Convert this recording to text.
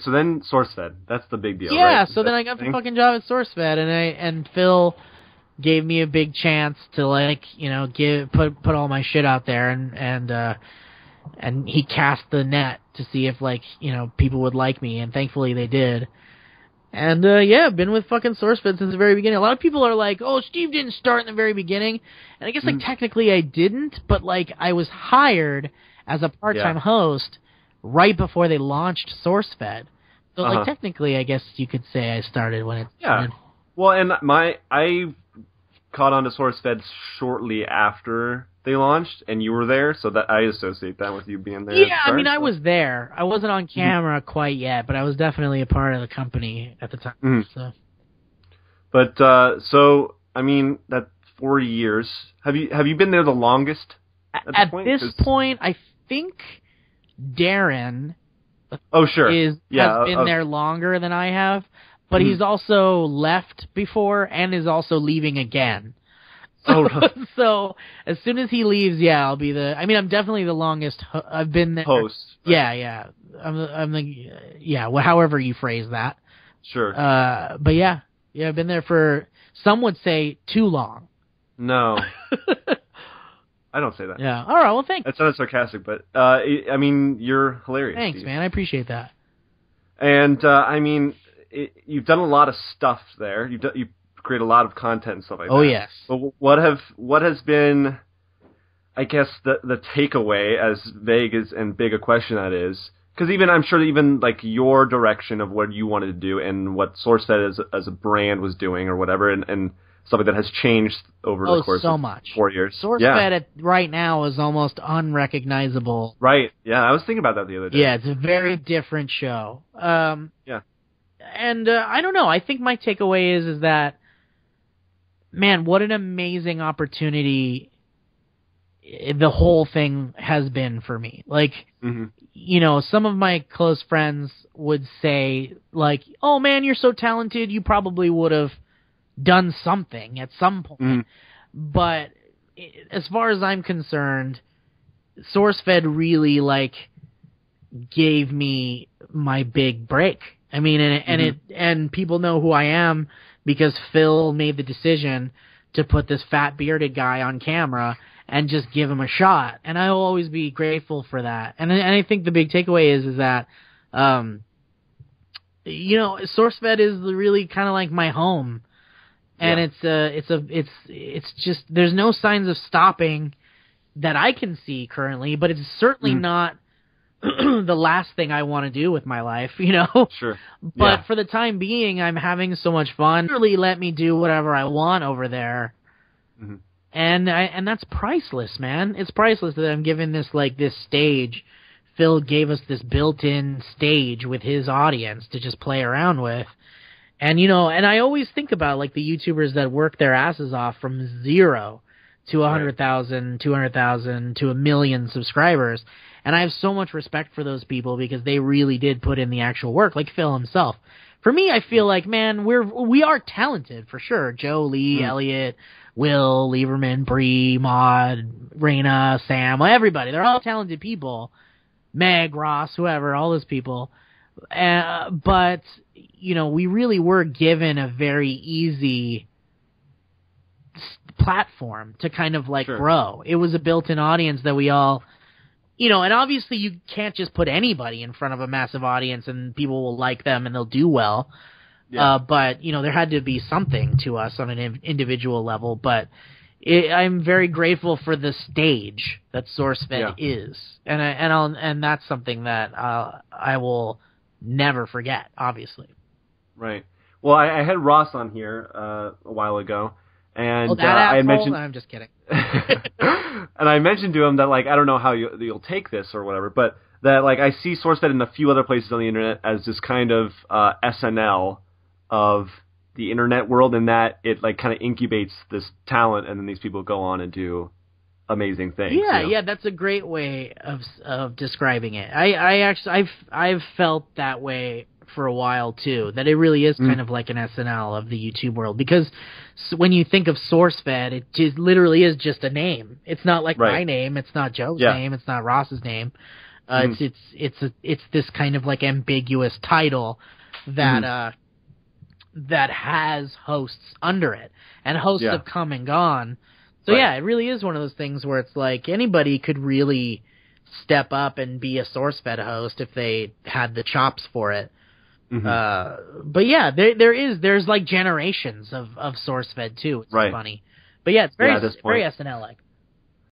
So then SourceFed. That's the big deal, right? Yeah, so then I got the fucking job at SourceFed, and Phil gave me a big chance to, like, you know, put all my shit out there, and he cast the net to see if, like, you know, people would like me, and thankfully they did. And, yeah, I've been with fucking SourceFed since the very beginning. A lot of people are like, oh, Steve didn't start in the very beginning. And I guess, like, technically I didn't, but, like, I was hired as a part-time host right before they launched SourceFed. So, like, technically, I guess you could say I started when it started. Well, and I caught on to SourceFed shortly after they launched, and you were there, so that I associate that with you being there. Yeah, I mean, I was there. I wasn't on camera quite yet, but I was definitely a part of the company at the time. So. But so, I mean, that's 4 years. Have you been there the longest? At this point, I think Darren. Oh, sure. Has been there longer than I have, but he's also left before and is also leaving again. So as soon as he leaves, I'll be the. I mean, I'm definitely the longest. I've been there. Host. Right? Yeah. I'm the. Yeah. Well, however you phrase that. Sure. But yeah. I've been there for. Some would say too long. No. I don't say that. Yeah. All right. Well, thanks. That sounded sarcastic, but I mean, you're hilarious. Thanks, Steve. Man. I appreciate that. And I mean, you've done a lot of stuff there. You've create a lot of content and stuff like that. Oh, yes. But what has been, I guess, the takeaway, as vague as and big a question that is, because I'm sure like your direction of what you wanted to do and what SourceFed as a brand was doing or whatever and stuff like that has changed over the course of 4 years. SourceFed right now is almost unrecognizable. Right. Yeah, I was thinking about that the other day. Yeah, it's a very different show. Yeah. And I don't know. I think my takeaway is that, man, what an amazing opportunity the whole thing has been for me. Like, you know, some of my close friends would say, like, oh, man, you're so talented. You probably would have done something at some point. But as far as I'm concerned, SourceFed really, like, gave me my big break. I mean, and people know who I am because Phil made the decision to put this fat bearded guy on camera and just give him a shot, and I'll always be grateful for that. And I think the big takeaway is that, you know, SourceFed is really kind of like my home, and it's just there's no signs of stopping that I can see currently, but it's certainly not. The last thing I want to do with my life, you know? Sure. But for the time being, I'm having so much fun. They really let me do whatever I want over there. And that's priceless, man. It's priceless that I'm given this, like, this stage. Phil gave us this built-in stage with his audience to just play around with. And, you know, and I always think about, like, the YouTubers that work their asses off from zero to 100,000, 200,000, to 1 million subscribers. And I have so much respect for those people because they really did put in the actual work, like Phil himself. For me, I feel like, man, we are talented for sure. Joe, Lee, Elliot, Will, Lieberman, Bree, Maude, Reina, Sam, everybody. They're all talented people. Meg, Ross, whoever, all those people. But, you know, we really were given a very easy platform to kind of, like, grow. It was a built-in audience that we all... You know, and obviously you can't just put anybody in front of a massive audience and people will like them and they'll do well. Yeah. But, you know, there had to be something to us on an individual level. But I'm very grateful for the stage that SourceFed is. And that's something that I will never forget, obviously. Right. Well, I had Ross on here a while ago. And I had mentioned... I'm just kidding. And I mentioned to him that, like, I don't know how you'll take this or whatever, but that, like, I see SourceFed in a few other places on the internet as this kind of SNL of the internet world, in that it, like, kind of incubates this talent and then these people go on and do amazing things. Yeah, you know? Yeah, that's a great way of describing it. I've felt that way for a while too, that it really is kind of like an SNL of the YouTube world, because when you think of SourceFed, it just literally is just a name. It's not like my name, it's not Joe's name, it's not Ross's name. It's this kind of like ambiguous title that that has hosts under it, and hosts have come and gone. So yeah, it really is one of those things where it's like anybody could really step up and be a SourceFed host if they had the chops for it. But yeah, there's like generations of SourceFed too. It's funny, but yeah, it's very SNL like.